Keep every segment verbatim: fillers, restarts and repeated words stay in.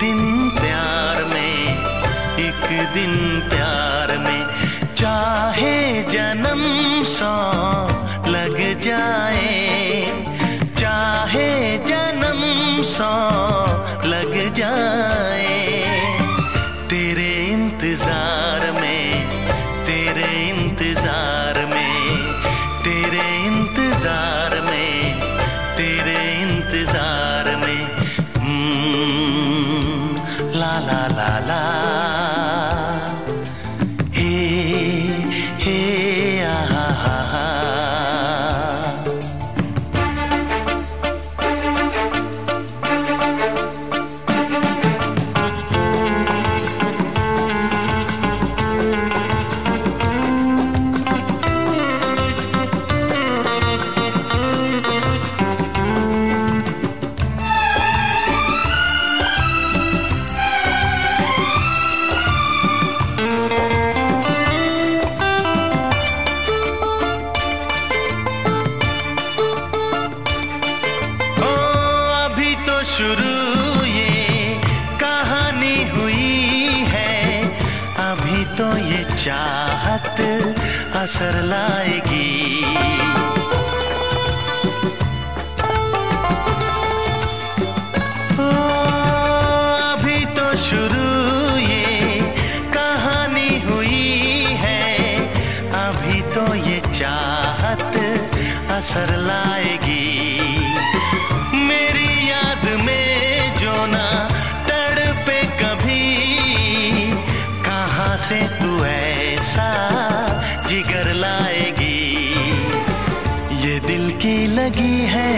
दिन प्यार में, एक दिन प्यार में, चाहे जन्म सौ लग जाए, चाहे जन्म सौ लग जाए, तेरे इंतजार में, तेरे इंतजार में, तेरे इंतजार में, तेरे इंतजार में। hmm, ला ला ला ला, हे हे आ हा हा हा। शुरू ये कहानी हुई है, अभी तो ये चाहत असर लाएगी, ओ अभी तो शुरू ये कहानी हुई है, अभी तो ये चाहत असर लाएगी। तू ऐसा जिगर लाएगी, ये दिल की लगी है,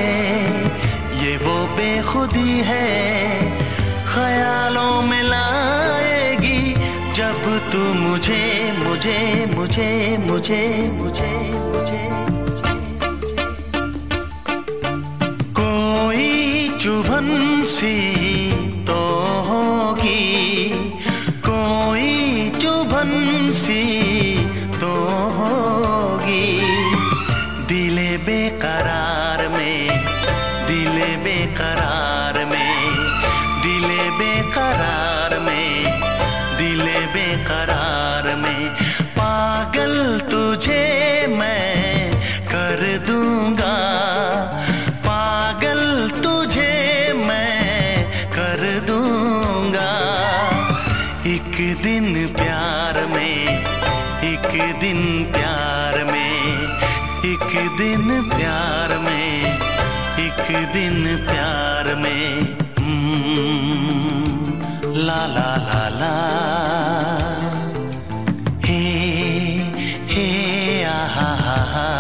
ये वो बेखुदी है, ख्यालों में लाएगी जब तू मुझे मुझे मुझे मुझे मुझे मुझे। कोई चुभन सी तो होगी, सी तो होगी, दिले बेकरार में, दिले बेकरार में, दिले बेकरार में, दिले बेकरार में। पागल तुझे मैं कर दूंगा, पागल तुझे मैं कर दूंगा, एक दिन प्यार में, एक दिन प्यार में, एक दिन प्यार में, एक दिन प्यार में। hmm, ला ला ला ला, हे हे आ हा हा हा।